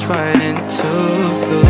much right into you.